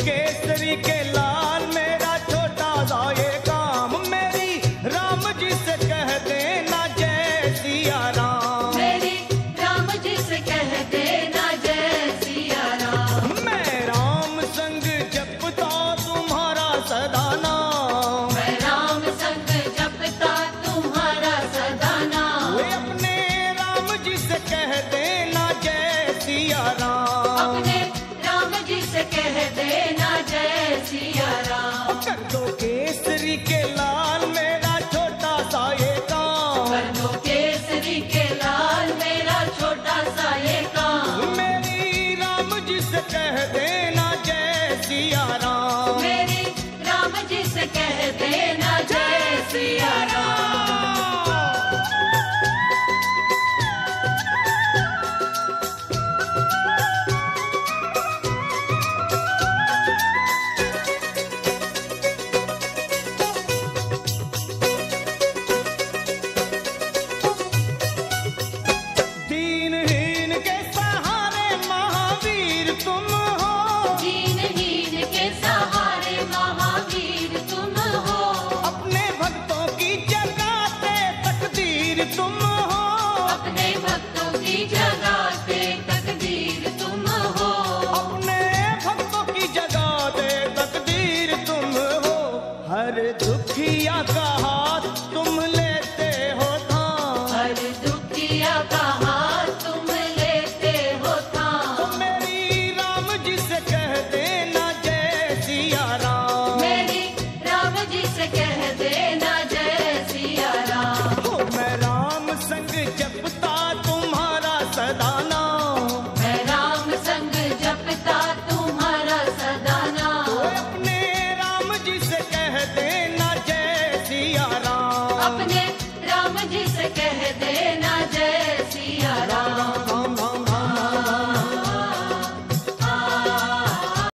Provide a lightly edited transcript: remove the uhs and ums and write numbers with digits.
केसरी के लाल मेरा छोटा सा ये काम, मेरी राम जी से कह देना जय सिया राम, मेरी राम जी से कह देना जय सिया राम। मैं राम संग जपता तुम्हारा सदा नाम, मैं राम संग जपता तुम्हारा सदा नाम, वे अपने राम जी से कह देना जय सिया राम, कह देना जय सिया राम। कर दो केसरी के लाल मेरा छोटा सा ये काम, कर दो केसरी के लाल मेरा छोटा सा ये काम, मेरी राम जी से कह देना जय सिया राम, मेरी राम जी से कह देना जय सिया राम। दुखिया का हाथ तुम लेते हो थाम, हर दुखिया का हाथ तुम लेते हो थाम, तो मेरी राम जी से कह देना जय सिया राम, मेरी राम जी से कह देना जय सिया राम। हो मैं राम संग जपता तुम्हारा सदा नाम, मैं राम संग जपता तुम्हारा सदा नाम, तो अपने राम जी से कह देना अपने राम जी से कह देना।